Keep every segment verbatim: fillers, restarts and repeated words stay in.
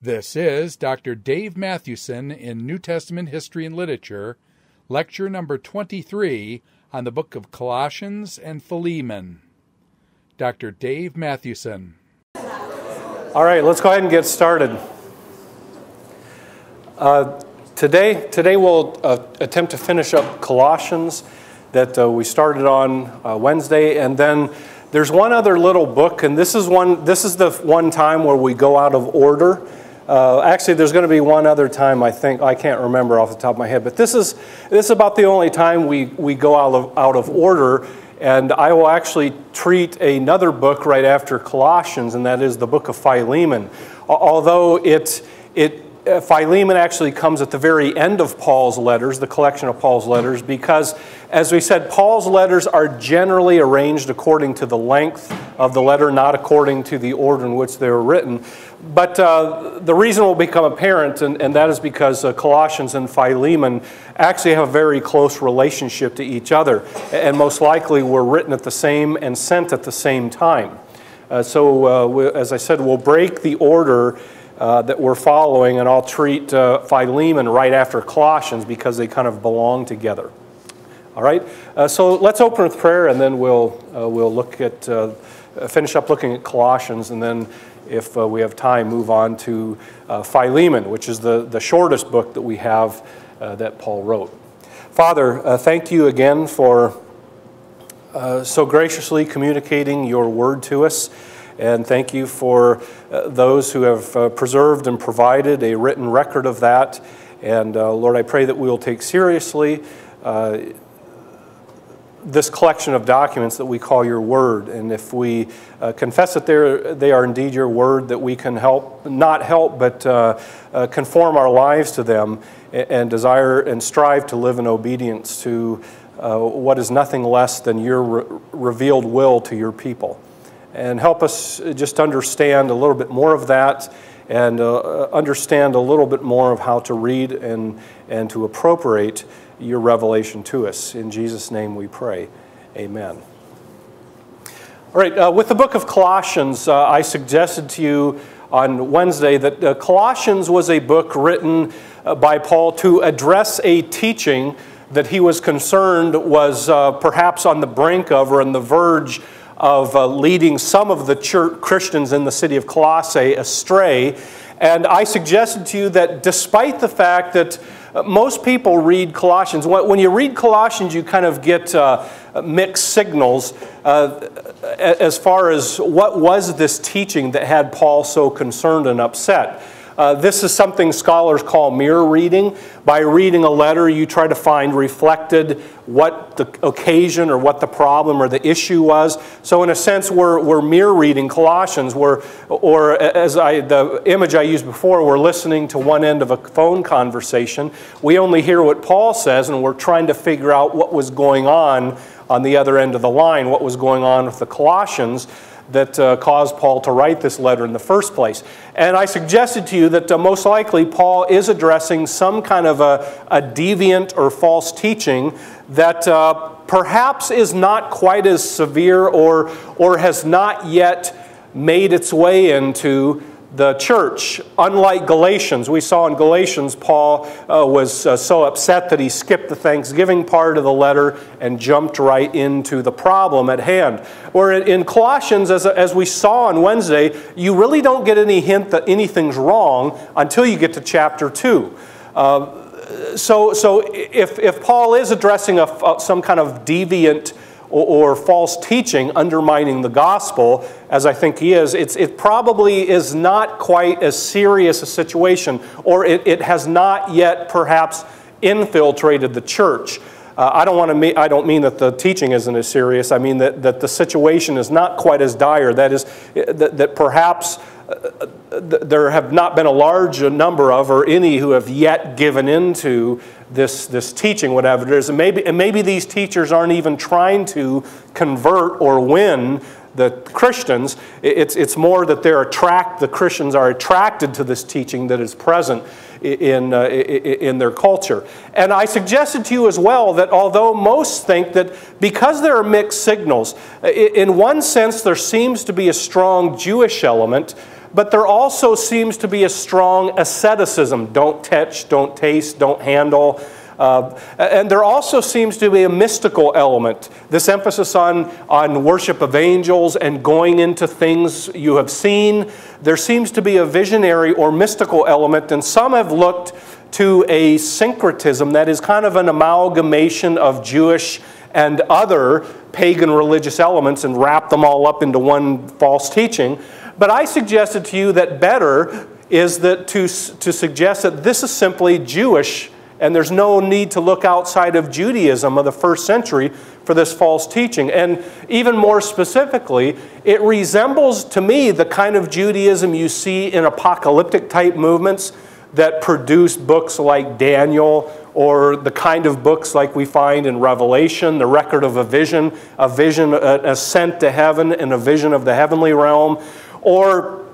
This is Doctor Dave Mathewson in New Testament History and Literature, Lecture Number twenty-three on the Book of Colossians and Philemon. Doctor Dave Mathewson. All right, let's go ahead and get started. Uh, today, today we'll uh, attempt to finish up Colossians that uh, we started on uh, Wednesday, and then there's one other little book, and this is one. This is the one time where we go out of order. Uh, actually, there's going to be one other time, I think. I can't remember off the top of my head, but this is this is about the only time we, we go out of, out of order, and I will actually treat another book right after Colossians, and that is the book of Philemon. Although it, it, Philemon actually comes at the very end of Paul's letters, the collection of Paul's letters, because, as we said, Paul's letters are generally arranged according to the length of the letter, not according to the order in which they were written. But uh, the reason will become apparent, and, and that is because uh, Colossians and Philemon actually have a very close relationship to each other, and most likely were written at the same and sent at the same time. Uh, so, uh, we, as I said, we'll break the order Uh, that we're following, and I'll treat uh, Philemon right after Colossians because they kind of belong together. All right, uh, so let's open with prayer, and then we'll uh, we'll look at uh, finish up looking at Colossians, and then if uh, we have time, move on to uh, Philemon, which is the the shortest book that we have uh, that Paul wrote. Father, uh, thank you again for uh, so graciously communicating your word to us. And thank you for uh, those who have uh, preserved and provided a written record of that. And uh, Lord, I pray that we will take seriously uh, this collection of documents that we call your word. And if we uh, confess that they are indeed your word, that we can help, not help, but uh, uh, conform our lives to them and, and desire and strive to live in obedience to uh, what is nothing less than your re- revealed will to your people. And help us just understand a little bit more of that, and uh, understand a little bit more of how to read and, and to appropriate your revelation to us. In Jesus' name we pray. Amen. All right, uh, with the book of Colossians, uh, I suggested to you on Wednesday that uh, Colossians was a book written uh, by Paul to address a teaching that he was concerned was uh, perhaps on the brink of or on the verge of uh, leading some of the church Christians in the city of Colossae astray. And I suggested to you that despite the fact that most people read Colossians, when you read Colossians, you kind of get uh, mixed signals uh, as far as what was this teaching that had Paul so concerned and upset. Uh, this is something scholars call mirror reading. By reading a letter, you try to find reflected what the occasion or what the problem or the issue was. So in a sense, we're, we're mirror reading Colossians, we're, or as I, the image I used before, we're listening to one end of a phone conversation. We only hear what Paul says, and we're trying to figure out what was going on on the other end of the line, what was going on with the Colossians that uh, caused Paul to write this letter in the first place. And I suggested to you that uh, most likely Paul is addressing some kind of a, a deviant or false teaching that uh, perhaps is not quite as severe or, or has not yet made its way into the church. Unlike Galatians, we saw in Galatians, Paul uh, was uh, so upset that he skipped the Thanksgiving part of the letter and jumped right into the problem at hand. Or in, in Colossians, as, as we saw on Wednesday, you really don't get any hint that anything's wrong until you get to chapter two. Uh, so so if, if Paul is addressing a, some kind of deviant Or, or false teaching undermining the gospel, as I think he is, it's, it probably is not quite as serious a situation, or it, it has not yet perhaps infiltrated the church. Uh, I don't want to. Mean, I don't mean that the teaching isn't as serious. I mean that, that the situation is not quite as dire. That is, that, that perhaps uh, th- there have not been a large number of or any who have yet given into this this teaching, whatever it is. And maybe and maybe these teachers aren't even trying to convert or win the Christians. It's it's more that they're attract the Christians are attracted to this teaching that is present in, uh, in their culture. And I suggested to you as well that although most think that because there are mixed signals, in one sense there seems to be a strong Jewish element, but there also seems to be a strong asceticism. Don't touch, don't taste, don't handle. Uh, and there also seems to be a mystical element, this emphasis on, on worship of angels and going into things you have seen. There seems to be a visionary or mystical element, and some have looked to a syncretism that is kind of an amalgamation of Jewish and other pagan religious elements and wrap them all up into one false teaching. But I suggested to you that better is that to, to suggest that this is simply Jewish, and there's no need to look outside of Judaism of the first century for this false teaching. And even more specifically, it resembles to me the kind of Judaism you see in apocalyptic type movements that produce books like Daniel, or the kind of books like we find in Revelation, the record of a vision, a vision, an ascent to heaven, and a vision of the heavenly realm, or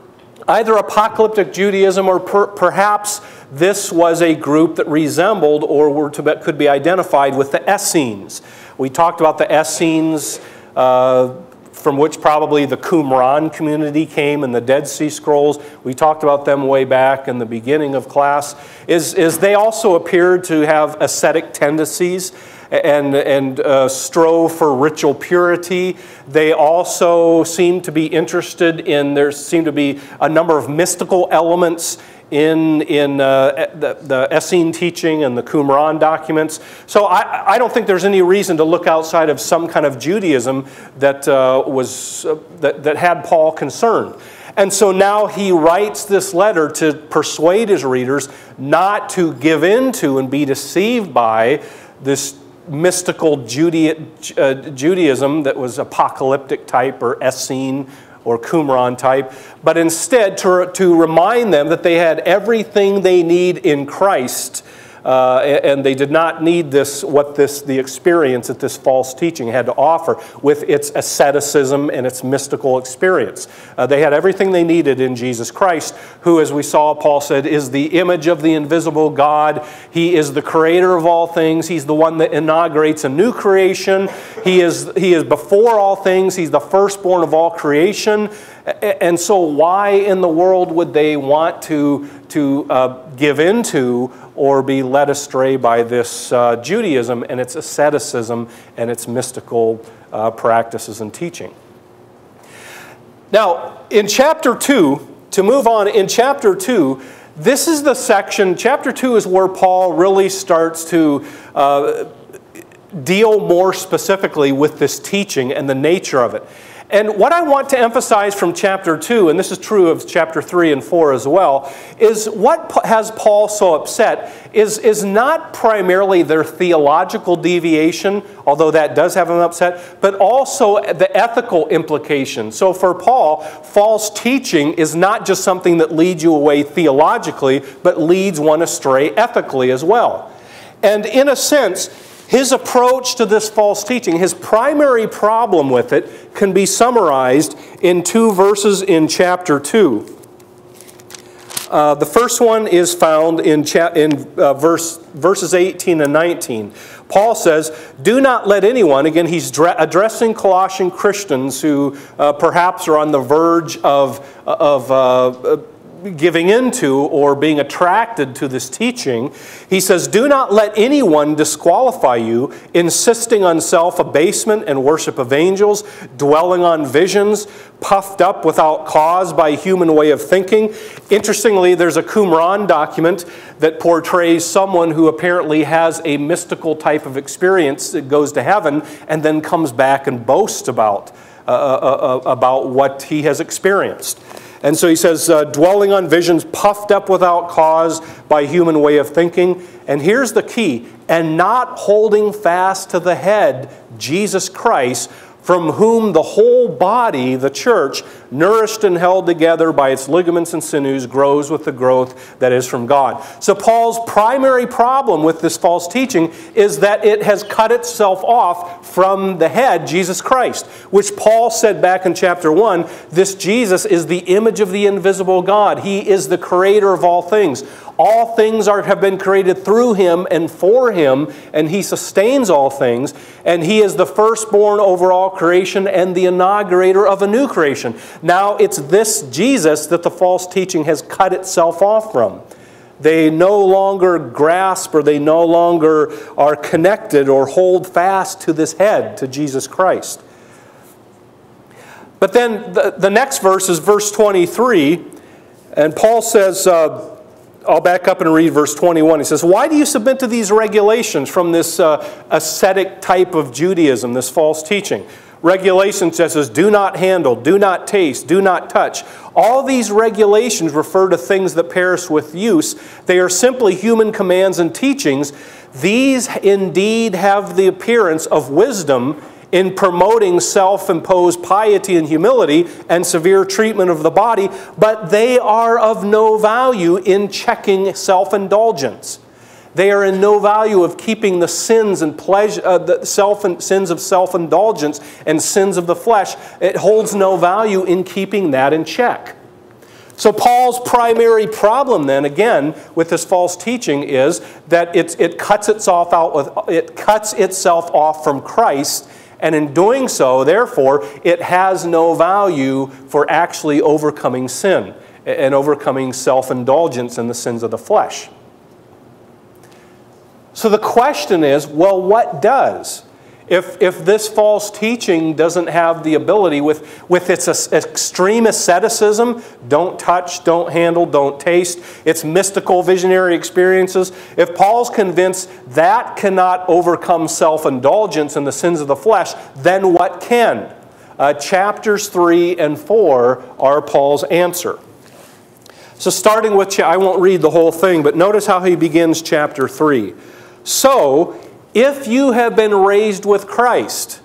either apocalyptic Judaism, or per, perhaps this was a group that resembled or were to, could be identified with the Essenes. We talked about the Essenes, uh, from which probably the Qumran community came in the Dead Sea Scrolls. We talked about them way back in the beginning of class. Is, is they also appeared to have ascetic tendencies and, and uh, strove for ritual purity. They also seem to be interested in, there seem to be a number of mystical elements in, in uh, the, the Essene teaching and the Qumran documents. So I, I don't think there's any reason to look outside of some kind of Judaism that, uh, was, uh, that, that had Paul concerned. And so now he writes this letter to persuade his readers not to give in to and be deceived by this mystical Judaism that was apocalyptic type or Essene or Qumran type, but instead to, to remind them that they had everything they need in Christ, uh, and they did not need this, what this, the experience that this false teaching had to offer with its asceticism and its mystical experience. Uh, they had everything they needed in Jesus Christ, who, as we saw, Paul said, is the image of the invisible God. He is the creator of all things. He's the one that inaugurates a new creation. He is, he is before all things. He's the firstborn of all creation. And so why in the world would they want to, to uh, give into or be led astray by this uh, Judaism and its asceticism and its mystical uh, practices and teaching? Now, in chapter two, to move on, in chapter two, this is the section, chapter two is where Paul really starts to uh, deal more specifically with this teaching and the nature of it. And what I want to emphasize from chapter two, and this is true of chapter three and four as well, is what has Paul so upset is, is not primarily their theological deviation, although that does have him upset, but also the ethical implications. So for Paul, false teaching is not just something that leads you away theologically, but leads one astray ethically as well. And in a sense, his approach to this false teaching, his primary problem with it, can be summarized in two verses in chapter two. Uh, the first one is found in, in uh, verse, verses eighteen and nineteen. Paul says, do not let anyone, again he's addressing Colossian Christians who uh, perhaps are on the verge of, of uh, giving into or being attracted to this teaching, he says, do not let anyone disqualify you, insisting on self-abasement and worship of angels, dwelling on visions, puffed up without cause by human way of thinking. Interestingly, there's a Qumran document that portrays someone who apparently has a mystical type of experience that goes to heaven and then comes back and boasts about, uh, uh, uh, about what he has experienced. And so he says, uh, dwelling on visions puffed up without cause by human way of thinking. And here's the key, and not holding fast to the head, Jesus Christ, from whom the whole body, the church, nourished and held together by its ligaments and sinews, grows with the growth that is from God. So Paul's primary problem with this false teaching is that it has cut itself off from the head, Jesus Christ, which Paul said back in chapter one, this Jesus is the image of the invisible God. He is the creator of all things. All things are, have been created through Him and for Him, and He sustains all things. And He is the firstborn over all creation and the inaugurator of a new creation. Now it's this Jesus that the false teaching has cut itself off from. They no longer grasp, or they no longer are connected or hold fast to this head, to Jesus Christ. But then the, the next verse is verse twenty-three, and Paul says, uh, I'll back up and read verse twenty-one. He says, why do you submit to these regulations from this uh, ascetic type of Judaism, this false teaching? Regulations that says, do not handle, do not taste, do not touch. All these regulations refer to things that perish with use. They are simply human commands and teachings. These indeed have the appearance of wisdom in promoting self-imposed piety and humility and severe treatment of the body, but they are of no value in checking self-indulgence. They are in no value of keeping the sins and pleasure, uh, the self and sins of self-indulgence and sins of the flesh. It holds no value in keeping that in check. So Paul's primary problem then, again, with this false teaching is that it's, it cuts itself out with, it cuts itself off from Christ, and in doing so, therefore, it has no value for actually overcoming sin and overcoming self-indulgence and the sins of the flesh. So the question is, well, what does? If, if this false teaching doesn't have the ability with, with its extreme asceticism, don't touch, don't handle, don't taste, its mystical visionary experiences, if Paul's convinced that cannot overcome self-indulgence and the sins of the flesh, then what can? Uh, chapters three and four are Paul's answer. So starting with, I won't read the whole thing, but notice how he begins chapter three. So, if you have been raised with Christ,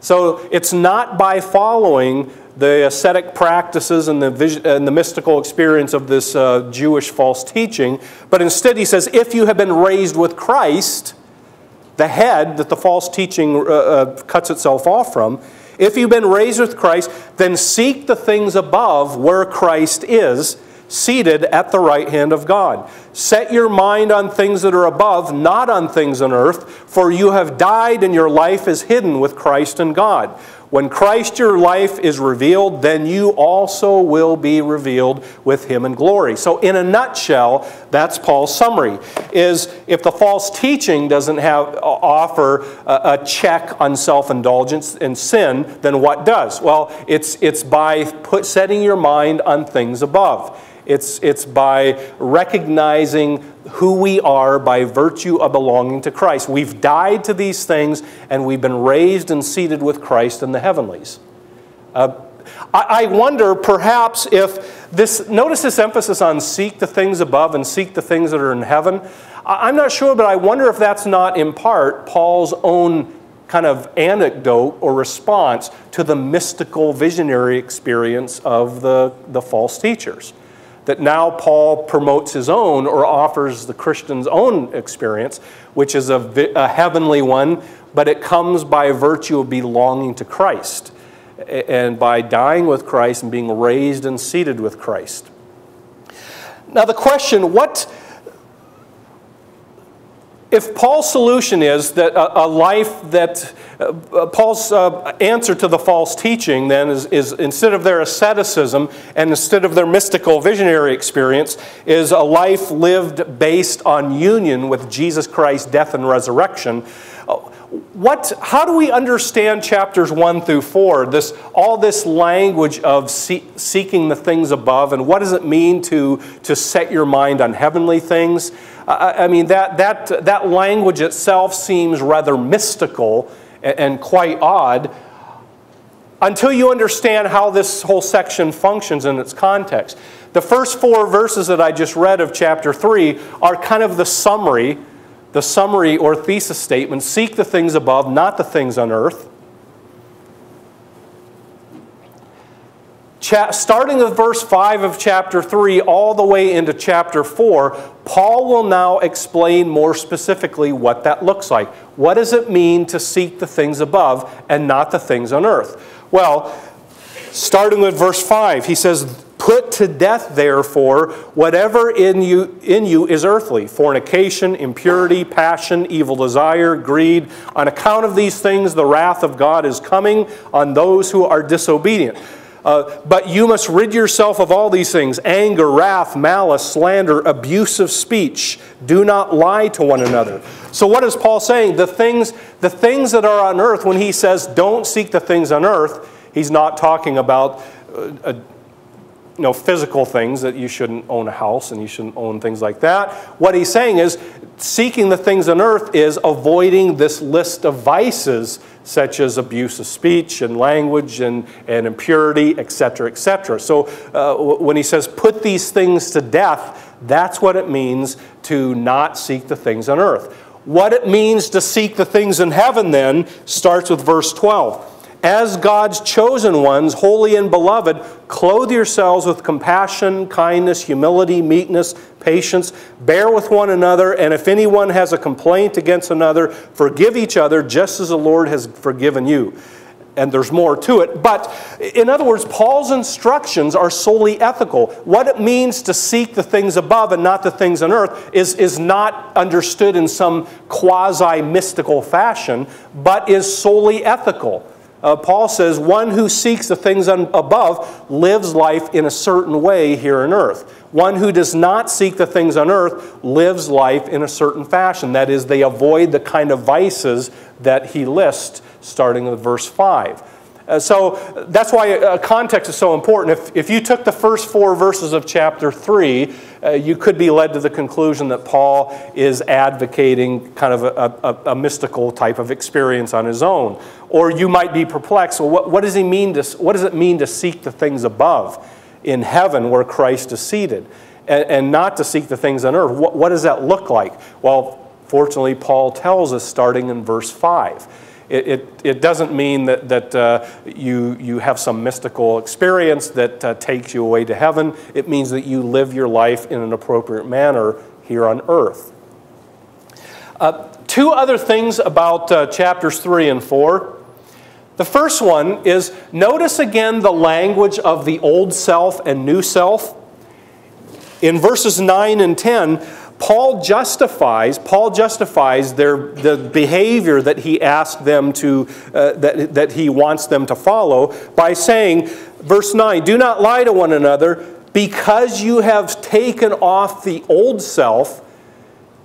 so it's not by following the ascetic practices and the, vision, and the mystical experience of this uh, Jewish false teaching, but instead he says, if you have been raised with Christ, the head that the false teaching uh, uh, cuts itself off from, if you've been raised with Christ, then seek the things above where Christ is, seated at the right hand of God. Set your mind on things that are above, not on things on earth, for you have died and your life is hidden with Christ in God. When Christ your life is revealed, then you also will be revealed with Him in glory. So in a nutshell, that's Paul's summary, is if the false teaching doesn't have, offer a, a check on self-indulgence and sin, then what does? Well, it's, it's by put, setting your mind on things above. It's, it's by recognizing who we are by virtue of belonging to Christ. We've died to these things, and we've been raised and seated with Christ in the heavenlies. Uh, I, I wonder perhaps if this, notice this emphasis on seek the things above and seek the things that are in heaven. I, I'm not sure, but I wonder if that's not in part Paul's own kind of anecdote or response to the mystical visionary experience of the, the false teachers. That now Paul promotes his own or offers the Christian's own experience, which is a, a heavenly one, but it comes by virtue of belonging to Christ and by dying with Christ and being raised and seated with Christ. Now the question, what if Paul's solution is that a, a life that, uh, Paul's uh, answer to the false teaching then is, is instead of their asceticism and instead of their mystical visionary experience is a life lived based on union with Jesus Christ's death and resurrection. What, how do we understand chapters one through four, this, all this language of see, seeking the things above, and what does it mean to, to set your mind on heavenly things? I, I mean, that, that, that language itself seems rather mystical and, and quite odd until you understand how this whole section functions in its context. The first four verses that I just read of chapter three are kind of the summary The summary or thesis statement, seek the things above, not the things on earth. Cha- starting with verse five of chapter three all the way into chapter four, Paul will now explain more specifically what that looks like. What does it mean to seek the things above and not the things on earth? Well, starting with verse five, he says, Put to death, therefore, whatever in you, in you is earthly, fornication, impurity, passion, evil desire, greed. On account of these things, the wrath of God is coming on those who are disobedient. Uh, but you must rid yourself of all these things, anger, wrath, malice, slander, abusive speech. Do not lie to one another. So what is Paul saying? The things, the things that are on earth, when he says don't seek the things on earth, he's not talking about Uh, a, You know, physical things, that you shouldn't own a house and you shouldn't own things like that. What he's saying is seeking the things on earth is avoiding this list of vices such as abuse of speech and language and, and impurity, et cetera, et cetera. So uh, when he says put these things to death, that's what it means to not seek the things on earth. What it means to seek the things in heaven then starts with verse twelve. As God's chosen ones, holy and beloved, clothe yourselves with compassion, kindness, humility, meekness, patience. Bear with one another, and if anyone has a complaint against another, forgive each other just as the Lord has forgiven you. And there's more to it. But in other words, Paul's instructions are solely ethical. What it means to seek the things above and not the things on earth is, is not understood in some quasi-mystical fashion, but is solely ethical. Uh, Paul says, one who seeks the things on, above lives life in a certain way here on earth. One who does not seek the things on earth lives life in a certain fashion. That is, they avoid the kind of vices that he lists, starting with verse five. Uh, so that's why uh, context is so important. If, if you took the first four verses of chapter three, uh, you could be led to the conclusion that Paul is advocating kind of a, a, a mystical type of experience on his own. Or you might be perplexed. Well, what, what does he mean to, what does it mean to seek the things above in heaven where Christ is seated and, and not to seek the things on earth? What, what does that look like? Well, fortunately, Paul tells us starting in verse five. It, it, it doesn't mean that, that uh, you, you have some mystical experience that uh, takes you away to heaven. It means that you live your life in an appropriate manner here on earth. Uh, two other things about uh, chapters three and four. The first one is, notice again the language of the old self and new self. In verses nine and ten, Paul justifies, Paul justifies their, the behavior that he asked them to, uh, that, that he wants them to follow by saying, verse nine, do not lie to one another, because you have taken off the old self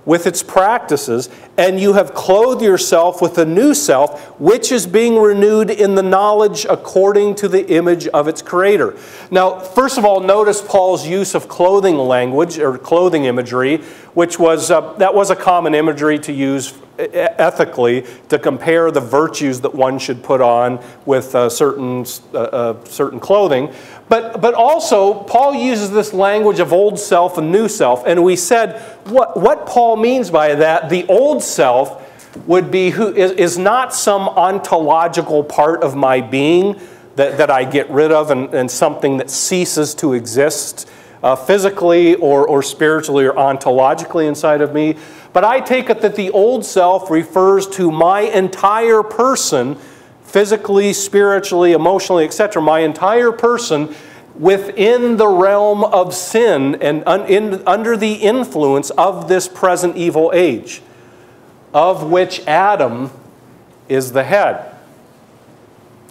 with its practices, and you have clothed yourself with the new self, which is being renewed in the knowledge according to the image of its creator. Now, first of all, notice Paul's use of clothing language, or clothing imagery, which was, uh, that was a common imagery to use ethically to compare the virtues that one should put on with uh, certain, uh, uh, certain clothing. But, but also, Paul uses this language of old self and new self. And we said, what, what Paul means by that, the old self would be who, is, is not some ontological part of my being that, that I get rid of and, and something that ceases to exist uh, physically or, or spiritually or ontologically inside of me. But I take it that the old self refers to my entire person, physically, spiritually, emotionally, et cetera, my entire person within the realm of sin and un in, under the influence of this present evil age, of which Adam is the head.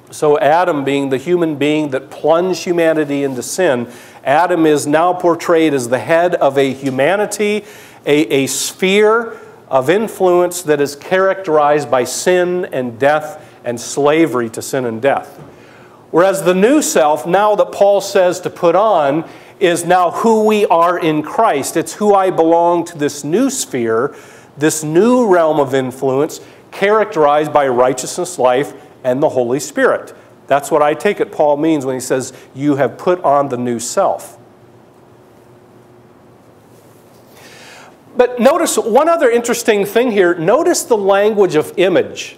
So Adam being the human being that plunged humanity into sin, Adam is now portrayed as the head of a humanity, a, a sphere of influence that is characterized by sin and death and slavery to sin and death. Whereas the new self, now that Paul says to put on, is now who we are in Christ. It's who I belong to, this new sphere, this new realm of influence characterized by righteousness, life, and the Holy Spirit. That's what I take it Paul means when he says, you have put on the new self. But notice one other interesting thing here. Notice the language of image.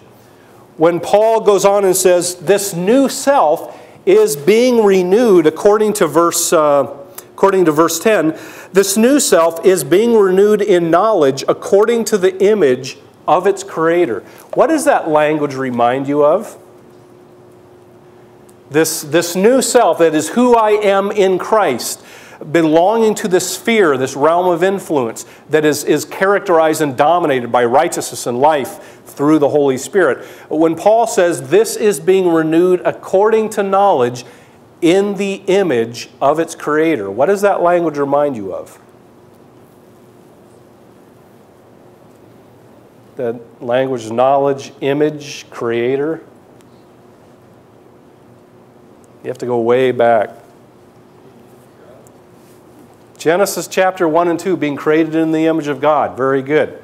When Paul goes on and says, this new self is being renewed according to verse, uh, according to verse ten, this new self is being renewed in knowledge according to the image of its creator. What does that language remind you of? This, this new self, that is who I am in Christ, belonging to this sphere, this realm of influence that is, is characterized and dominated by righteousness and life through the Holy Spirit. When Paul says this is being renewed according to knowledge in the image of its creator, what does that language remind you of? The language, knowledge, image, creator. You have to go way back. Genesis chapter one and two, being created in the image of God. Very good.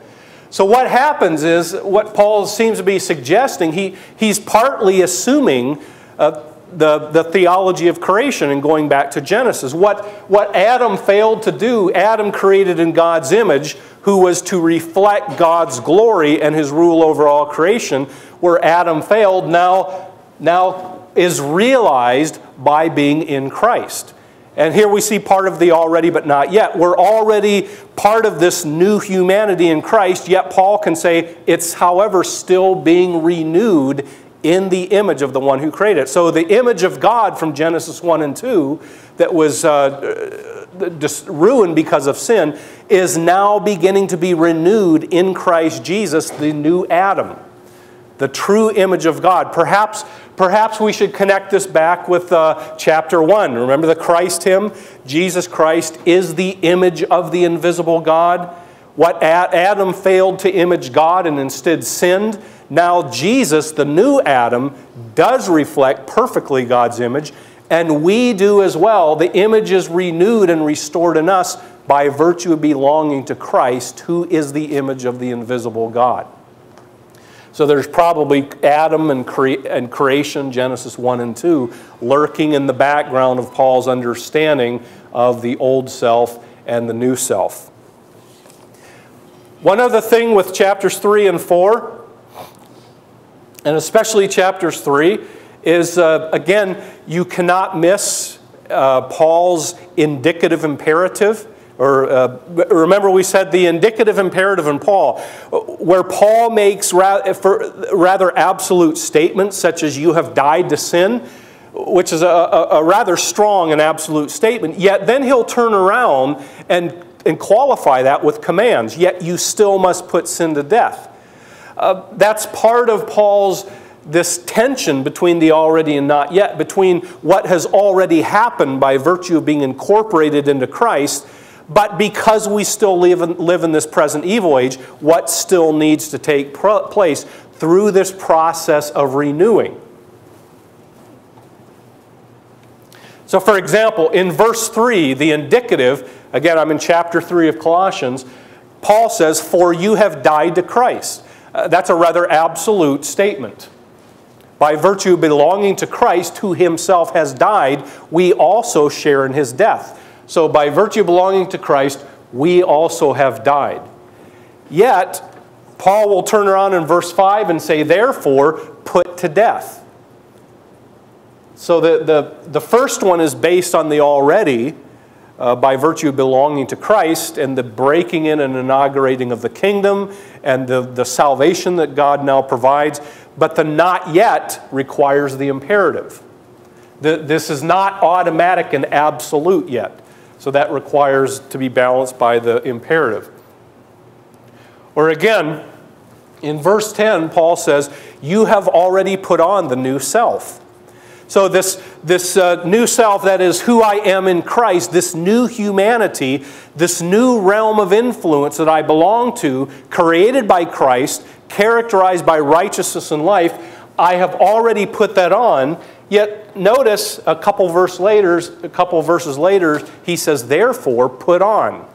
So what happens is, what Paul seems to be suggesting, he, he's partly assuming uh, the, the theology of creation and going back to Genesis. What, what Adam failed to do, Adam created in God's image, who was to reflect God's glory and his rule over all creation. Where Adam failed, now, now is realized by being in Christ. And here we see part of the already but not yet. We're already part of this new humanity in Christ, yet Paul can say it's, however, still being renewed in the image of the one who created it. So the image of God from Genesis one and two that was uh, ruined because of sin is now beginning to be renewed in Christ Jesus, the new Adam, the true image of God. Perhaps, perhaps we should connect this back with uh, chapter one. Remember the Christ hymn? Jesus Christ is the image of the invisible God. What Adam failed to image God and instead sinned, now Jesus, the new Adam, does reflect perfectly God's image, and we do as well. The image is renewed and restored in us by virtue of belonging to Christ, who is the image of the invisible God. So there's probably Adam and, cre and creation, Genesis one and two, lurking in the background of Paul's understanding of the old self and the new self. One other thing with chapters three and four, and especially chapters three, is, uh, again, you cannot miss uh, Paul's indicative imperative. Or uh, remember we said the indicative imperative in Paul, where Paul makes rather absolute statements such as you have died to sin, which is a, a rather strong and absolute statement, yet then he'll turn around and, and qualify that with commands, yet you still must put sin to death. Uh, that's part of Paul's this tension between the already and not yet, between what has already happened by virtue of being incorporated into Christ. But because we still live in, live in this present evil age, what still needs to take place through this process of renewing? So for example, in verse three, the indicative, again I'm in chapter three of Colossians, Paul says, for you have died to Christ. Uh, that's a rather absolute statement. By virtue of belonging to Christ, who himself has died, we also share in his death. So by virtue of belonging to Christ, we also have died. Yet, Paul will turn around in verse five and say, therefore, put to death. So the, the, the first one is based on the already, uh, by virtue of belonging to Christ, and the breaking in and inaugurating of the kingdom, and the, the salvation that God now provides. But the not yet requires the imperative. The, this is not automatic and absolute yet. So that requires to be balanced by the imperative. Or again, in verse ten, Paul says, you have already put on the new self. So this, this uh, new self, that is who I am in Christ, this new humanity, this new realm of influence that I belong to, created by Christ, characterized by righteousness and life, I have already put that on. Yet notice a couple verse later, a couple verses later, he says, "Therefore, put on,"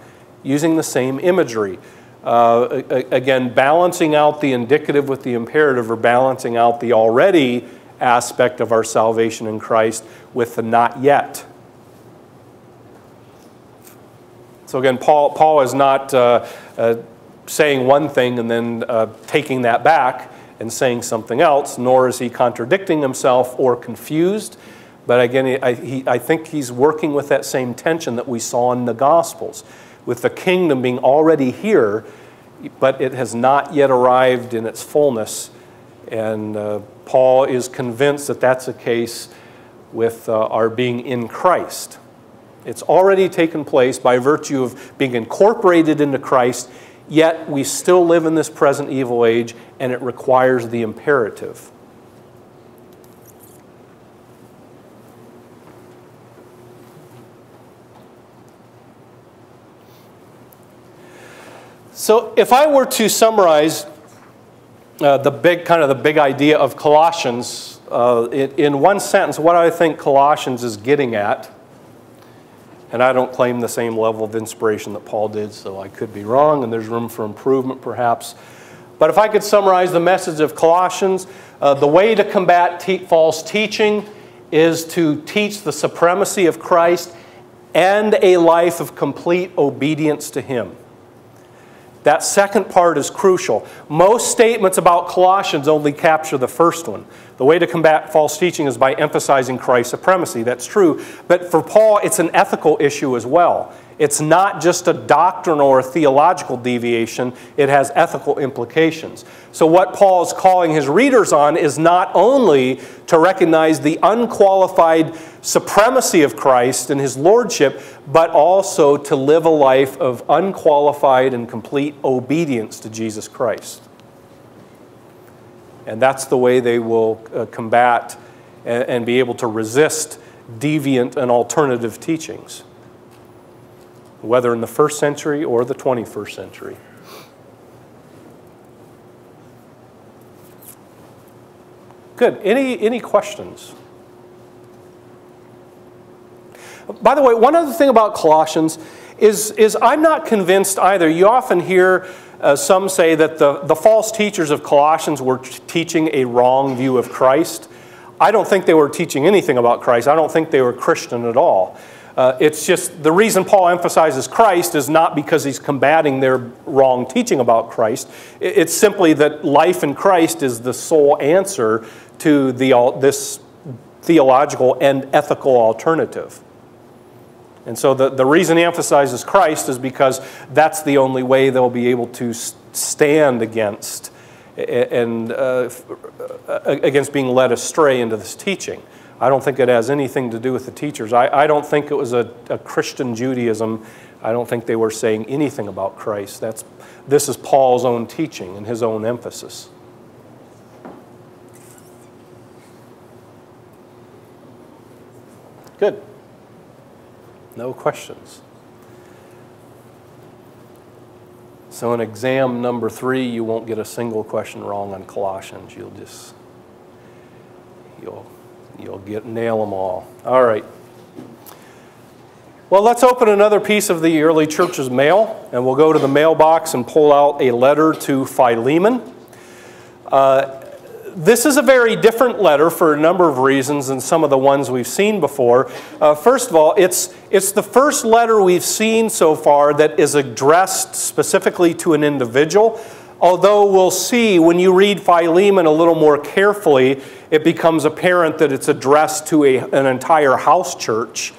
using the same imagery. Uh, again, balancing out the indicative with the imperative, or balancing out the already aspect of our salvation in Christ with the not yet. So again, Paul Paul is not uh, uh, saying one thing and then uh, taking that back and saying something else, nor is he contradicting himself or confused. But again, I, he, I think he's working with that same tension that we saw in the Gospels, with the kingdom being already here, but it has not yet arrived in its fullness. And uh, Paul is convinced that that's the case with uh, our being in Christ. It's already taken place by virtue of being incorporated into Christ, yet we still live in this present evil age, and it requires the imperative. So if I were to summarize uh, the big, kind of the big idea of Colossians, uh, it, in one sentence, what I think Colossians is getting at, and I don't claim the same level of inspiration that Paul did, so I could be wrong, and there's room for improvement perhaps. But if I could summarize the message of Colossians, uh, the way to combat te- false teaching is to teach the supremacy of Christ and a life of complete obedience to Him. That second part is crucial. Most statements about Colossians only capture the first one. The way to combat false teaching is by emphasizing Christ's supremacy. That's true. But for Paul, it's an ethical issue as well. It's not just a doctrinal or a theological deviation. It has ethical implications. So what Paul is calling his readers on is not only to recognize the unqualified supremacy of Christ and His lordship, but also to live a life of unqualified and complete obedience to Jesus Christ. And that's the way they will uh, combat and, and be able to resist deviant and alternative teachings, whether in the first century or the twenty-first century. Good. Any, any questions? By the way, one other thing about Colossians is, is I'm not convinced either. You often hear uh, some say that the, the false teachers of Colossians were teaching a wrong view of Christ. I don't think they were teaching anything about Christ. I don't think they were Christian at all. Uh, it's just the reason Paul emphasizes Christ is not because he's combating their wrong teaching about Christ. It's simply that life in Christ is the sole answer to the, this theological and ethical alternative. And so the, the reason he emphasizes Christ is because that's the only way they'll be able to stand against, and, uh, against being led astray into this teaching. I don't think it has anything to do with the teachers. I, I don't think it was a, a Christian Judaism. I don't think they were saying anything about Christ. That's, this is Paul's own teaching and his own emphasis. Good. No questions. So in exam number three, you won't get a single question wrong on Colossians. You'll just, you'll... You'll get nail them all. All right. Well, let's open another piece of the early church's mail, and we'll go to the mailbox and pull out a letter to Philemon. Uh, this is a very different letter for a number of reasons than some of the ones we've seen before. Uh, first of all, it's, it's the first letter we've seen so far that is addressed specifically to an individual. Although we'll see when you read Philemon a little more carefully, it becomes apparent that it's addressed to a, an entire house church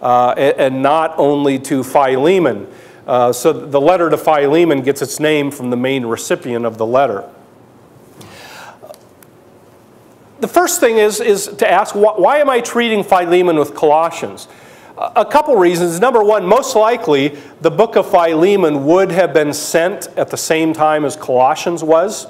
uh, and not only to Philemon. Uh, so the letter to Philemon gets its name from the main recipient of the letter. The first thing is, is to ask, why am I treating Philemon with Colossians? A couple reasons. Number one, most likely the book of Philemon would have been sent at the same time as Colossians was.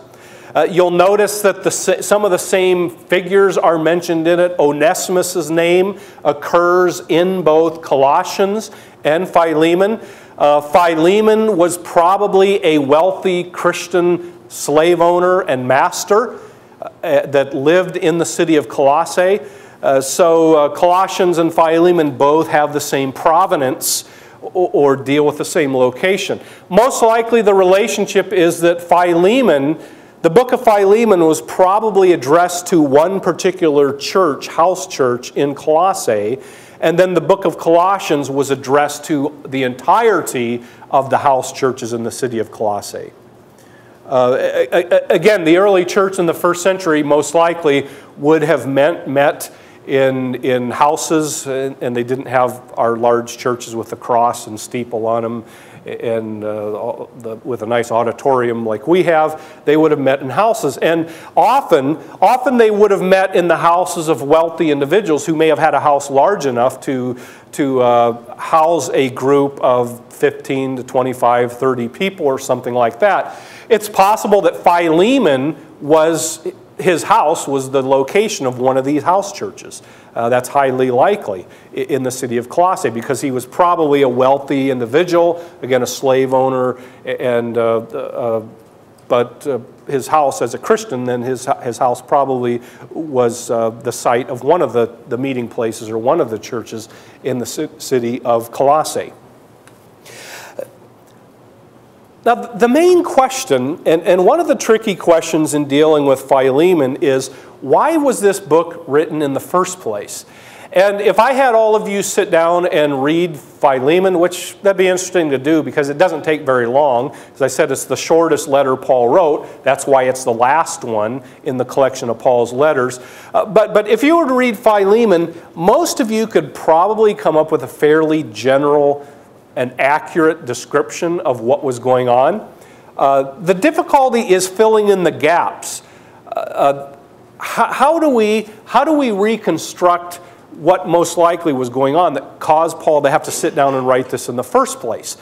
Uh, you'll notice that the, some of the same figures are mentioned in it. Onesimus' name occurs in both Colossians and Philemon. Uh, Philemon was probably a wealthy Christian slave owner and master uh, that lived in the city of Colossae. Uh, so uh, Colossians and Philemon both have the same provenance or, or deal with the same location. Most likely the relationship is that Philemon, the book of Philemon was probably addressed to one particular church, house church in Colossae, and then the book of Colossians was addressed to the entirety of the house churches in the city of Colossae. Uh, again, the early church in the first century most likely would have met, met in, in houses, and they didn't have our large churches with the cross and steeple on them and uh, the, with a nice auditorium like we have, they would have met in houses. And often, often they would have met in the houses of wealthy individuals who may have had a house large enough to, to uh, house a group of fifteen to twenty-five, thirty people or something like that. It's possible that Philemon was, his house was the location of one of these house churches. Uh, that's highly likely in the city of Colossae, because he was probably a wealthy individual, again, a slave owner, and uh, uh, but uh, his house as a Christian, then his, his house probably was uh, the site of one of the, the meeting places or one of the churches in the city of Colossae. Now, the main question, and, and one of the tricky questions in dealing with Philemon is, why was this book written in the first place? And if I had all of you sit down and read Philemon, which that'd be interesting to do because it doesn't take very long. As I said, it's the shortest letter Paul wrote. That's why it's the last one in the collection of Paul's letters. Uh, but, but if you were to read Philemon, most of you could probably come up with a fairly general, an accurate description of what was going on. Uh, the difficulty is filling in the gaps. Uh, how, how, do we, how do we reconstruct what most likely was going on that caused Paul to have to sit down and write this in the first place?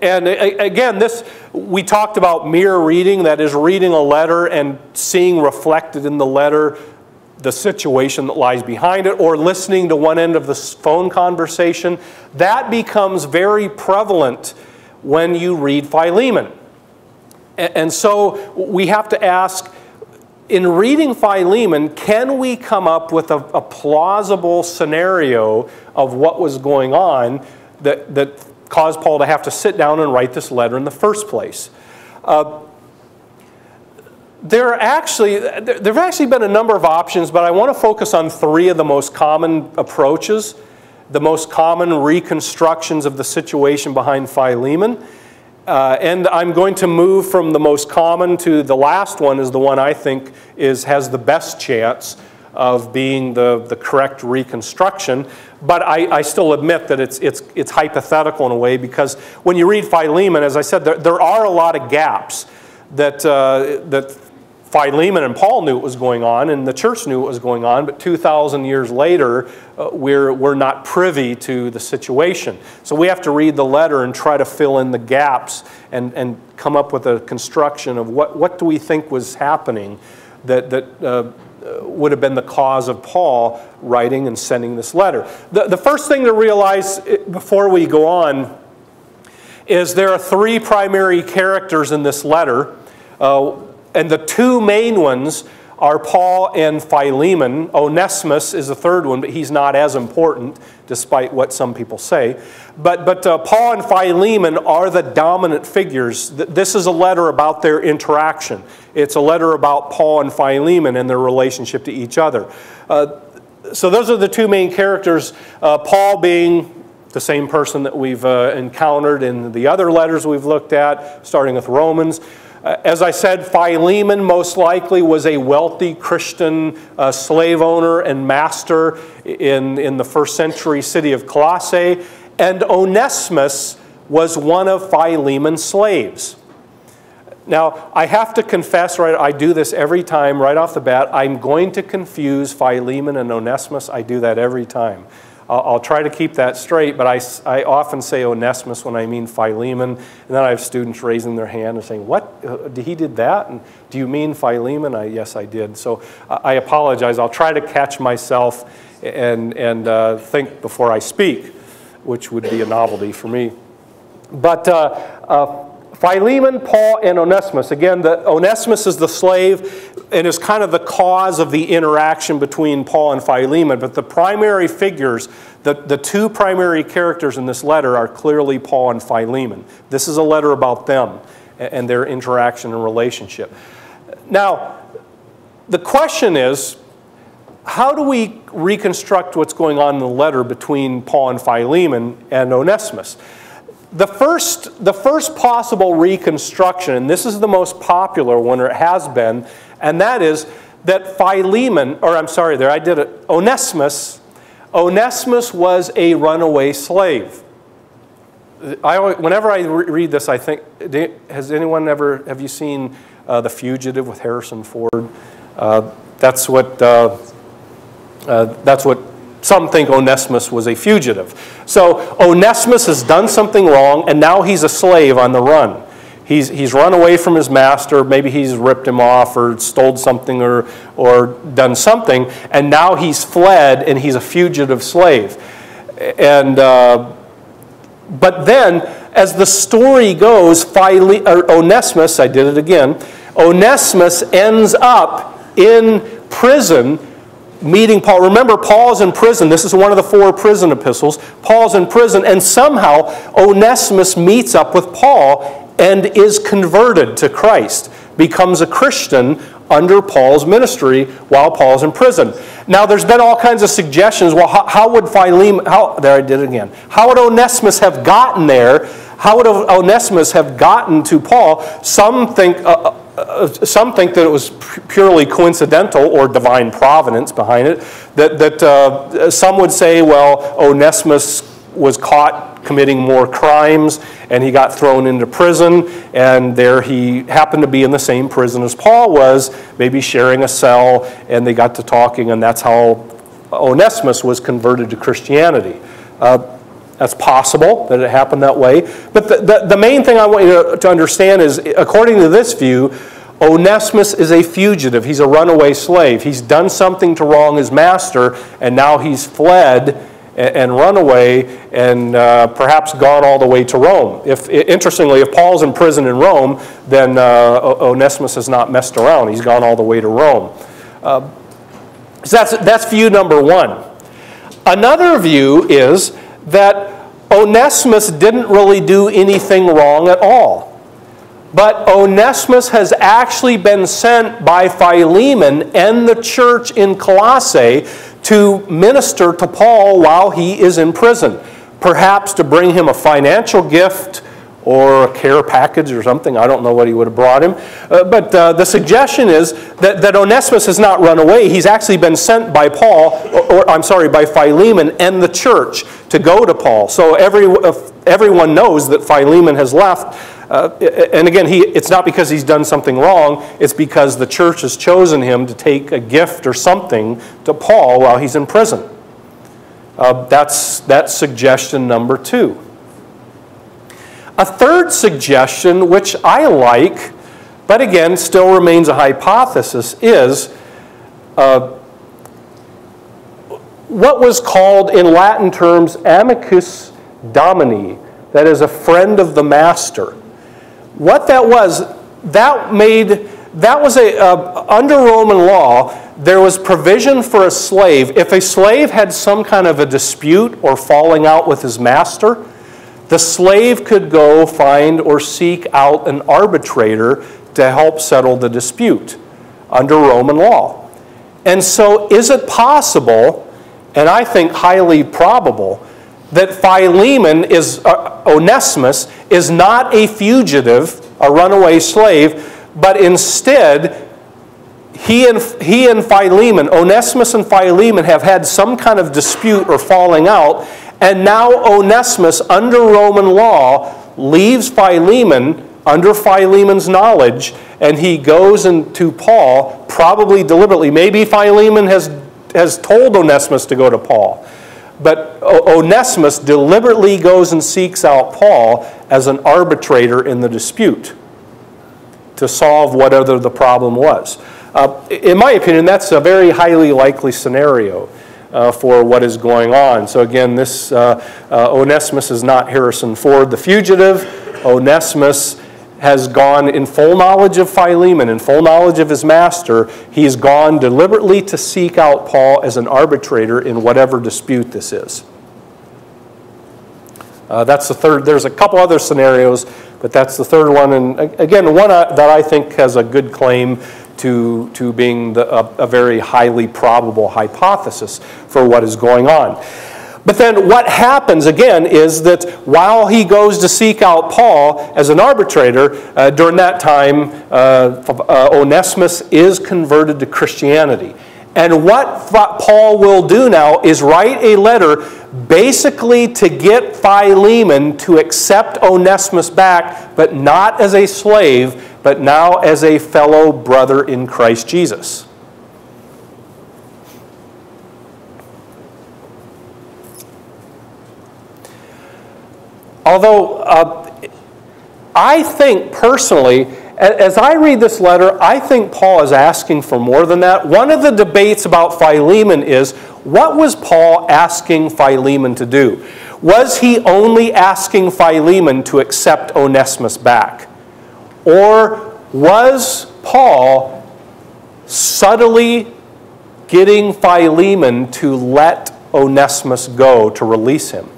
And again, this, we talked about mere reading, that is reading a letter and seeing reflected in the letter the situation that lies behind it, or listening to one end of the phone conversation. That becomes very prevalent when you read Philemon. And so we have to ask, in reading Philemon, can we come up with a, a plausible scenario of what was going on that, that caused Paul to have to sit down and write this letter in the first place? Uh, There, are actually, there have actually been a number of options, but I want to focus on three of the most common approaches, the most common reconstructions of the situation behind Philemon. Uh, and I'm going to move from the most common to the last one is the one I think is, has the best chance of being the, the correct reconstruction. But I, I still admit that it's, it's, it's hypothetical in a way, because when you read Philemon, as I said, there, there are a lot of gaps that, uh, that Philemon and Paul knew what was going on, and the church knew what was going on, but two thousand years later, uh, we're, we're not privy to the situation. So we have to read the letter and try to fill in the gaps and, and come up with a construction of what, what do we think was happening that, that uh, would have been the cause of Paul writing and sending this letter. The, the first thing to realize before we go on is there are three primary characters in this letter, uh, and the two main ones are Paul and Philemon. Onesimus is the third one, but he's not as important, despite what some people say. But, but uh, Paul and Philemon are the dominant figures. This is a letter about their interaction. It's a letter about Paul and Philemon and their relationship to each other. Uh, so those are the two main characters, uh, Paul being the same person that we've uh, encountered in the other letters we've looked at, starting with Romans. Uh, as I said, Philemon most likely was a wealthy Christian uh, slave owner and master in, in the first century city of Colossae. And Onesimus was one of Philemon's slaves. Now, I have to confess, right, I do this every time right off the bat, I'm going to confuse Philemon and Onesimus. I do that every time. I'll try to keep that straight, but I, I often say Onesimus when I mean Philemon, and then I have students raising their hand and saying, what, he did that? And do you mean Philemon? I, yes, I did. So I apologize. I'll try to catch myself and, and uh, think before I speak, which would be a novelty for me. But uh, uh, Philemon, Paul, and Onesimus. Again, the, Onesimus is the slave and is kind of the cause of the interaction between Paul and Philemon. But the primary figures, the, the two primary characters in this letter are clearly Paul and Philemon. This is a letter about them and their interaction and relationship. Now, the question is, how do we reconstruct what's going on in the letter between Paul and Philemon and Onesimus? The first, the first possible reconstruction, and this is the most popular one, or it has been, and that is that Philemon, or I'm sorry there, I did it, Onesimus, Onesimus was a runaway slave. I always, whenever I re read this, I think, has anyone ever, have you seen uh, The Fugitive with Harrison Ford? Uh, that's what, uh, uh, that's what some think Onesimus was a fugitive. So Onesimus has done something wrong, and now he's a slave on the run. He's, he's run away from his master. Maybe he's ripped him off or stole something or, or done something, and now he's fled, and he's a fugitive slave. And... Uh, But then, as the story goes, Phile or Onesimus, I did it again, Onesimus ends up in prison meeting Paul. Remember, Paul's in prison. This is one of the four prison epistles. Paul's in prison, and somehow Onesimus meets up with Paul and is converted to Christ, becomes a Christian under Paul's ministry while Paul's in prison. Now, there's been all kinds of suggestions. Well, how, how would Philemon, how, there I did it again. How would Onesimus have gotten there? How would Onesimus have gotten to Paul? Some think, uh, uh, some think that it was purely coincidental or divine providence behind it. That, that uh, some would say, well, Onesimus was caught committing more crimes, and he got thrown into prison, and there he happened to be in the same prison as Paul was, maybe sharing a cell, and they got to talking, and that's how Onesimus was converted to Christianity. Uh, that's possible that it happened that way. But the, the, the main thing I want you to, to understand is, according to this view, Onesimus is a fugitive. He's a runaway slave. He's done something to wrong his master, and now he's fled and run away, and uh, perhaps gone all the way to Rome. If, interestingly, if Paul's in prison in Rome, then uh, Onesimus has not messed around. He's gone all the way to Rome. Uh, so that's, that's view number one. Another view is that Onesimus didn't really do anything wrong at all. But Onesimus has actually been sent by Philemon and the church in Colossae to minister to Paul while he is in prison, perhaps to bring him a financial gift or a care package or something. I don't know what he would have brought him. Uh, but uh, the suggestion is that, that Onesimus has not run away. He's actually been sent by Paul, or, or I'm sorry, by Philemon and the church to go to Paul. So every, uh, everyone knows that Philemon has left. Uh, and again, he, it's not because he's done something wrong. It's because the church has chosen him to take a gift or something to Paul while he's in prison. Uh, that's, that's suggestion number two. A third suggestion, which I like, but again, still remains a hypothesis, is uh, what was called in Latin terms amicus domini, that is a friend of the master. What that was, that made, that was a, uh, under Roman law, there was provision for a slave. If a slave had some kind of a dispute or falling out with his master, the slave could go find or seek out an arbitrator to help settle the dispute under Roman law. And so is it possible, and I think highly probable, that Philemon is, uh, Onesimus, is not a fugitive, a runaway slave, but instead he and, he and Philemon, Onesimus and Philemon, have had some kind of dispute or falling out, and now Onesimus, under Roman law, leaves Philemon under Philemon's knowledge, and he goes into Paul, probably deliberately. Maybe Philemon has, has told Onesimus to go to Paul. But Onesimus deliberately goes and seeks out Paul as an arbitrator in the dispute to solve whatever the problem was. Uh, in my opinion, that's a very highly likely scenario uh, for what is going on. So again, this uh, uh, Onesimus is not Harrison Ford, the fugitive. Onesimus has gone in full knowledge of Philemon, in full knowledge of his master. He's gone deliberately to seek out Paul as an arbitrator in whatever dispute this is. Uh, that's the third. There's a couple other scenarios, but that's the third one. And again, one that I think has a good claim to, to being the, a, a very highly probable hypothesis for what is going on. But then what happens, again, is that while he goes to seek out Paul as an arbitrator, uh, during that time, uh, uh, Onesimus is converted to Christianity. And what Paul will do now is write a letter basically to get Philemon to accept Onesimus back, but not as a slave, but now as a fellow brother in Christ Jesus. Although uh, I think personally, as I read this letter, I think Paul is asking for more than that. One of the debates about Philemon is, what was Paul asking Philemon to do? Was he only asking Philemon to accept Onesimus back? Or was Paul subtly getting Philemon to let Onesimus go, to release him?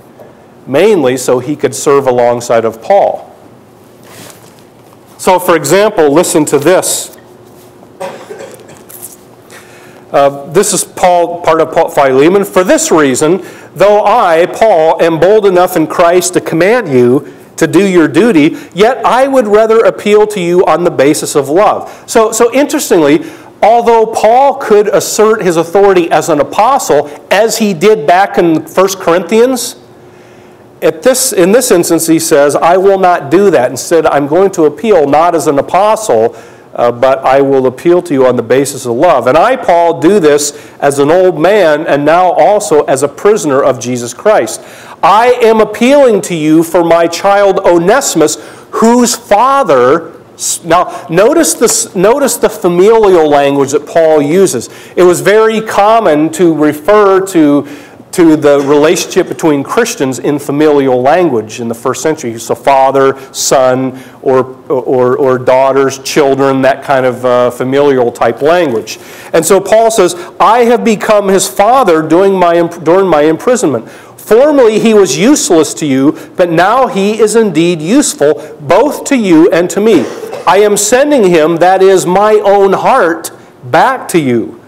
Mainly so he could serve alongside of Paul. So, for example, listen to this. Uh, this is Paul, part of Paul, Philemon. For this reason, though I, Paul, am bold enough in Christ to command you to do your duty, yet I would rather appeal to you on the basis of love. So, so interestingly, although Paul could assert his authority as an apostle, as he did back in First Corinthians, At this, in this instance, he says, I will not do that. Instead, I'm going to appeal not as an apostle, uh, but I will appeal to you on the basis of love. And I, Paul, do this as an old man and now also as a prisoner of Jesus Christ. I am appealing to you for my child Onesimus, whose father... Now, notice, this, notice the familial language that Paul uses. It was very common to refer to... to the relationship between Christians in familial language in the first century. So father, son, or, or, or daughters, children, that kind of uh, familial type language. And so Paul says, I have become his father during my, during my imprisonment. Formerly he was useless to you, but now he is indeed useful both to you and to me. I am sending him, that is my own heart, back to you.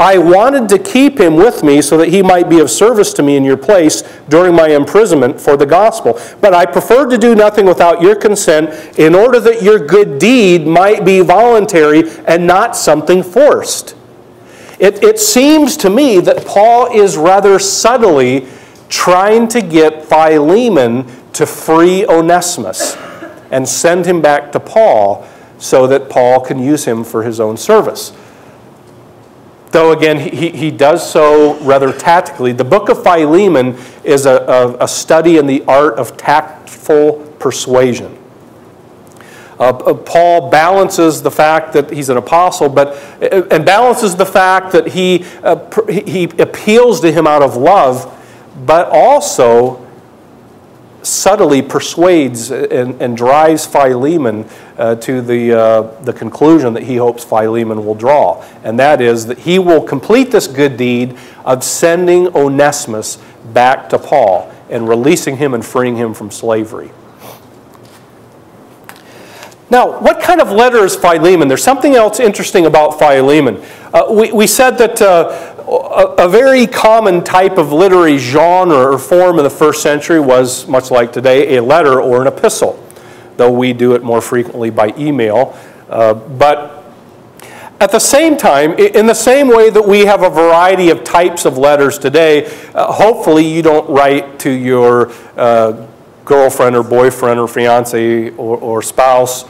I wanted to keep him with me so that he might be of service to me in your place during my imprisonment for the gospel. But I preferred to do nothing without your consent in order that your good deed might be voluntary and not something forced. It, it seems to me that Paul is rather subtly trying to get Philemon to free Onesimus and send him back to Paul so that Paul can use him for his own service. Though, again, he, he does so rather tactically. The book of Philemon is a, a, a study in the art of tactful persuasion. Uh, Paul balances the fact that he's an apostle, but and balances the fact that he, uh, he appeals to him out of love, but also subtly persuades and, and drives Philemon uh, to the, uh, the conclusion that he hopes Philemon will draw. And that is that he will complete this good deed of sending Onesimus back to Paul and releasing him and freeing him from slavery. Now, what kind of letter is Philemon? There's something else interesting about Philemon. Uh, we, we said that uh, a, a very common type of literary genre or form in the first century was, much like today, a letter or an epistle, though we do it more frequently by email. Uh, but at the same time, in the same way that we have a variety of types of letters today, uh, hopefully you don't write to your uh, girlfriend or boyfriend or fiance or, or spouse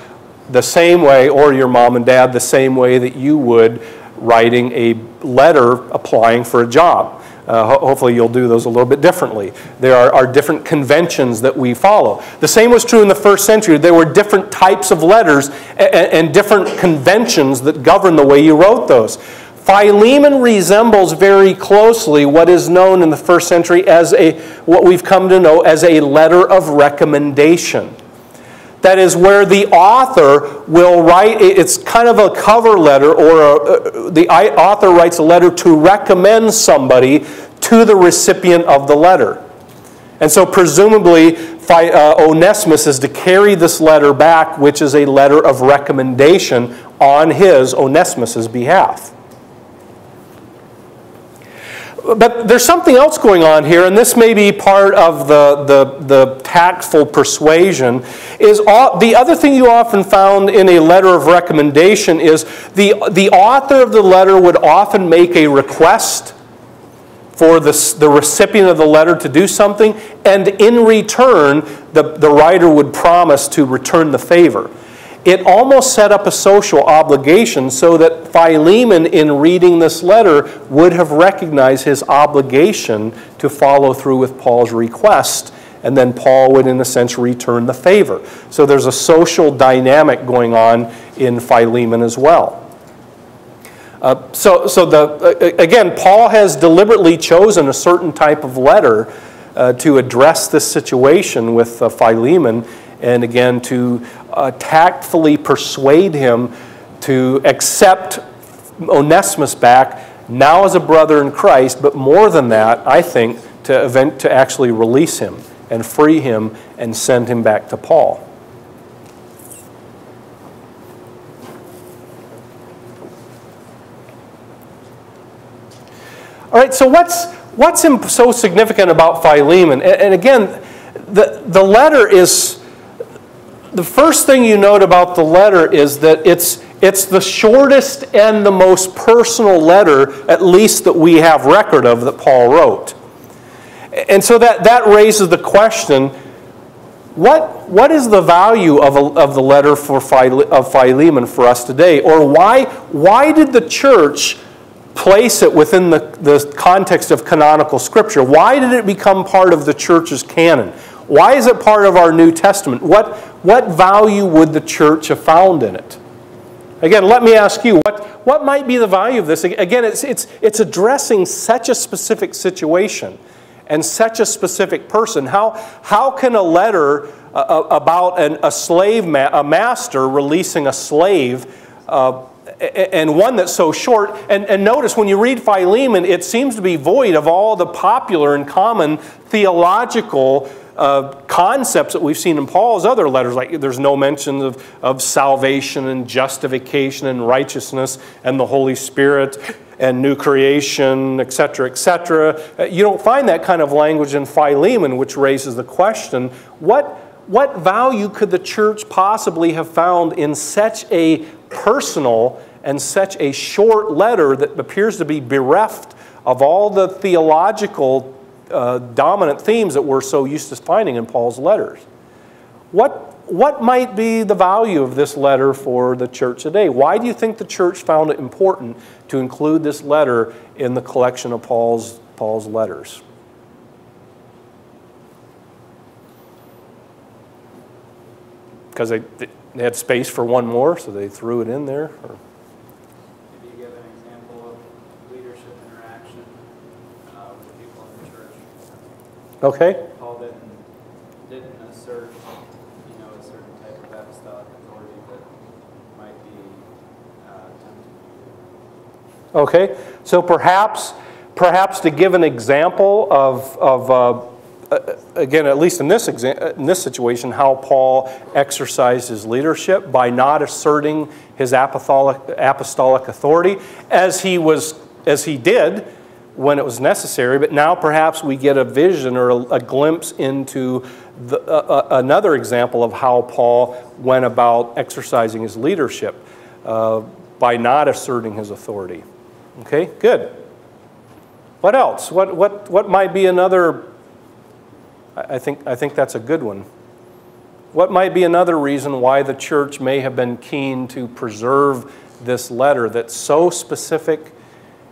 the same way, or your mom and dad, the same way that you would writing a letter applying for a job. Uh, ho hopefully you'll do those a little bit differently. There are, are different conventions that we follow. The same was true in the first century. There were different types of letters and, and different conventions that govern the way you wrote those. Philemon resembles very closely what is known in the first century as a, what we've come to know as a letter of recommendation. That is where the author will write, it's kind of a cover letter, or a, the author writes a letter to recommend somebody to the recipient of the letter. And so presumably Onesimus is to carry this letter back, which is a letter of recommendation on his, Onesimus's behalf. But there's something else going on here, and this may be part of the, the, the tactful persuasion. Is all, the other thing you often found in a letter of recommendation is the, the author of the letter would often make a request for the, the recipient of the letter to do something, and in return, the, the writer would promise to return the favor. It almost set up a social obligation so that Philemon, in reading this letter, would have recognized his obligation to follow through with Paul's request, and then Paul would, in a sense, return the favor. So there's a social dynamic going on in Philemon as well. Uh, so so the, again, Paul has deliberately chosen a certain type of letter uh, to address this situation with uh, Philemon, and again, to uh, tactfully persuade him to accept Onesimus back, now as a brother in Christ, but more than that, I think, to, event, to actually release him and free him and send him back to Paul. All right, so what's, what's so significant about Philemon? And, and again, the, the letter is... The first thing you note about the letter is that it's, it's the shortest and the most personal letter, at least that we have record of, that Paul wrote. And so that, that raises the question, what, what is the value of, a, of the letter for Phile, of Philemon for us today? Or why, why did the church place it within the, the context of canonical Scripture? Why did it become part of the church's canon? Why is it part of our New Testament? What, what value would the church have found in it? Again, let me ask you, what, what might be the value of this? Again, it's, it's, it's addressing such a specific situation and such a specific person. How, how can a letter uh, about an, a slave, ma a master releasing a slave, uh, and one that's so short, and, and notice when you read Philemon, it seems to be void of all the popular and common theological Uh, concepts that we've seen in Paul's other letters, like there's no mention of, of salvation and justification and righteousness and the Holy Spirit and new creation, et cetera, et cetera. You don't find that kind of language in Philemon, which raises the question, what, what value could the church possibly have found in such a personal and such a short letter that appears to be bereft of all the theological Uh, dominant themes that we're so used to finding in Paul's letters? What, what might be the value of this letter for the church today? Why do you think the church found it important to include this letter in the collection of Paul's, Paul's letters? Because they, they had space for one more, so they threw it in there? Or? Okay. Paul didn't, didn't assert, you know, a certain type of apostolic authority that might be uh, tempted. Okay. So perhaps, perhaps to give an example of, of uh, uh, again, at least in this exa in this situation, how Paul exercised his leadership by not asserting his apostolic apostolic authority as he was as he did when it was necessary, but now perhaps we get a vision or a, a glimpse into the, uh, uh, another example of how Paul went about exercising his leadership uh, by not asserting his authority. Okay, good. What else? What, what, what might be another, I think, I think that's a good one. What might be another reason why the church may have been keen to preserve this letter that's so specific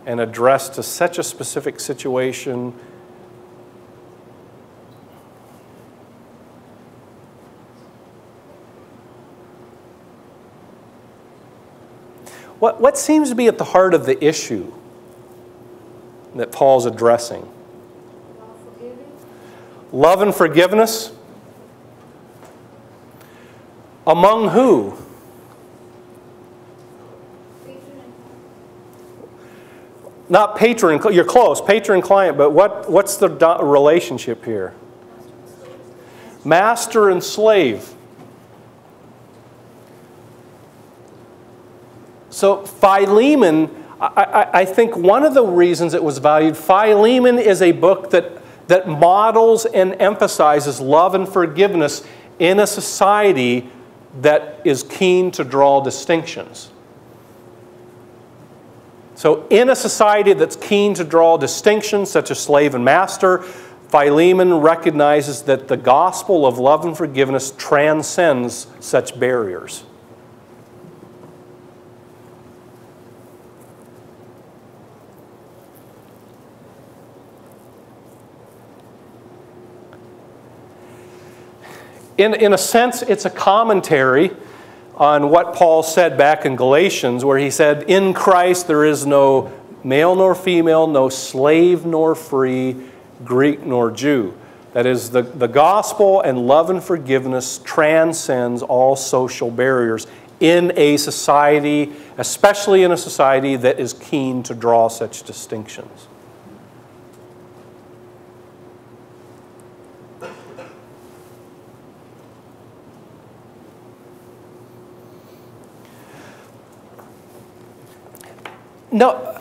and addressed to such a specific situation? What, what seems to be at the heart of the issue that Paul's addressing? Love and forgiveness? Among who? Not patron, you're close, patron client, but what, what's the relationship here? Master and slave. So Philemon, I, I think one of the reasons it was valued, Philemon is a book that, that models and emphasizes love and forgiveness in a society that is keen to draw distinctions. So in a society that's keen to draw distinctions, such as slave and master, Philemon recognizes that the gospel of love and forgiveness transcends such barriers. In, in a sense, it's a commentary on what Paul said back in Galatians, where he said, in Christ there is no male nor female, no slave nor free, Greek nor Jew. That is, the, the gospel and love and forgiveness transcends all social barriers in a society, especially in a society that is keen to draw such distinctions. Now,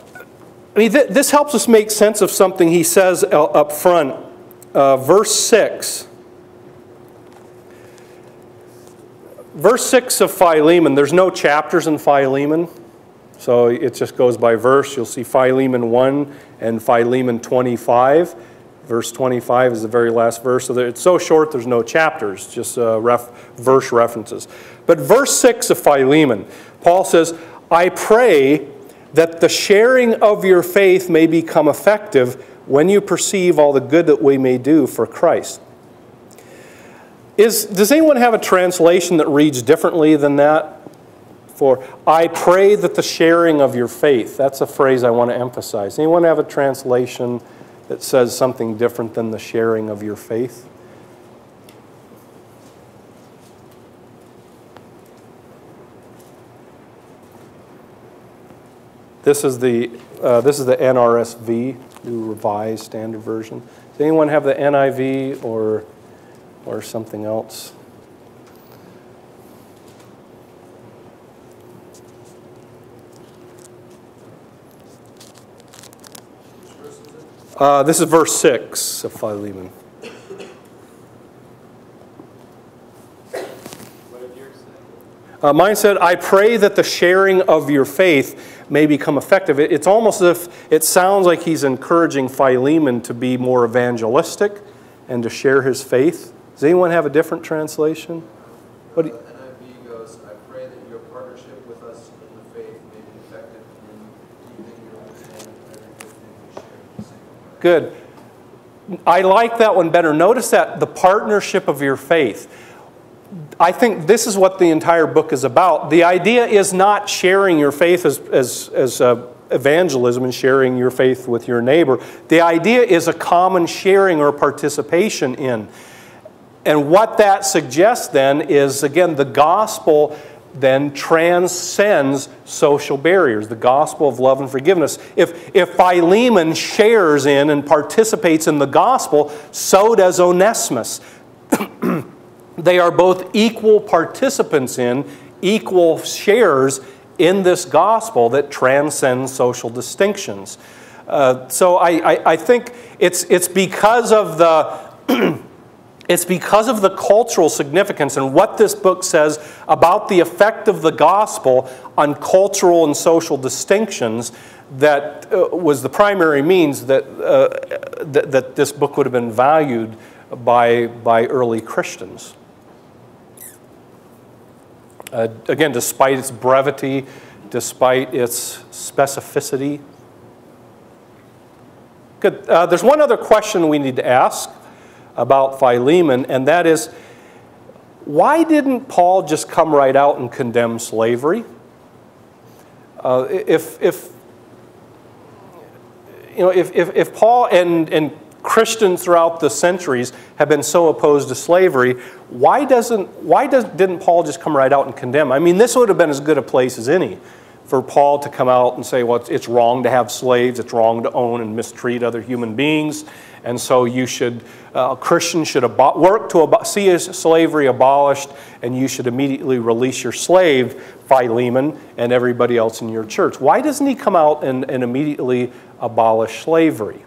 I mean, th this helps us make sense of something he says up front. Uh, verse six. Verse six of Philemon. There's no chapters in Philemon, so it just goes by verse. You'll see Philemon one and Philemon twenty-five. Verse twenty-five is the very last verse. So it's so short there's no chapters, just uh, ref verse references. But verse six of Philemon, Paul says, I pray that the sharing of your faith may become effective when you perceive all the good that we may do for Christ. Is, does anyone have a translation that reads differently than that? For, I pray that the sharing of your faith. That's a phrase I want to emphasize. Anyone have a translation that says something different than the sharing of your faith? This is the uh, this is the N R S V, New Revised Standard Version. Does anyone have the N I V or or something else? Uh, this is verse six of Philemon. Uh, mine said, I pray that the sharing of your faith may become effective. It, it's almost as if it sounds like he's encouraging Philemon to be more evangelistic and to share his faith. Does anyone have a different translation? What do you, N I V goes, I pray that your partnership with us in the faith may be effective in deepening your understanding of every good thing we share in the same way. Good. I like that one better. Notice that, the partnership of your faith. I think this is what the entire book is about. The idea is not sharing your faith as, as, as uh, evangelism and sharing your faith with your neighbor. The idea is a common sharing or participation in. And what that suggests then is, again, the gospel then transcends social barriers, the gospel of love and forgiveness. If, if Philemon shares in and participates in the gospel, so does Onesimus. They are both equal participants in, equal sharers in this gospel that transcends social distinctions. Uh, so I, I, I think it's, it's because of the it's because of the cultural significance and what this book says about the effect of the gospel on cultural and social distinctions that uh, was the primary means that, uh, th that this book would have been valued by, by early Christians. Uh, again, despite its brevity, despite its specificity. Good. Uh, there's one other question we need to ask about Philemon, and that is, why didn't Paul just come right out and condemn slavery? Uh, if, if, you know, if, if, if Paul and, and Christians throughout the centuries have been so opposed to slavery, why doesn't why does, didn't Paul just come right out and condemn? I mean, this would have been as good a place as any for Paul to come out and say, well, it's wrong to have slaves, it's wrong to own and mistreat other human beings, and so you should, uh, Christians should work to ab see slavery abolished, and you should immediately release your slave, Philemon, and everybody else in your church. Why doesn't he come out and, and immediately abolish slavery?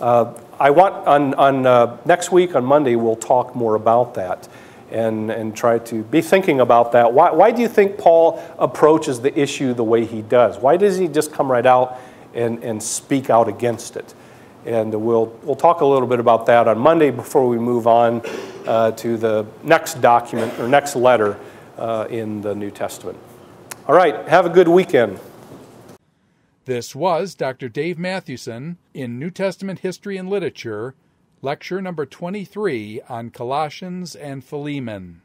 Uh, I want, on, on uh, next week, on Monday, we'll talk more about that. And, and try to be thinking about that. Why, why do you think Paul approaches the issue the way he does? Why doesn't he just come right out and, and speak out against it? And we'll, we'll talk a little bit about that on Monday before we move on uh, to the next document or next letter uh, in the New Testament. All right, have a good weekend. This was Doctor Dave Mathewson in New Testament History and Literature, Lecture number twenty-three on Colossians and Philemon.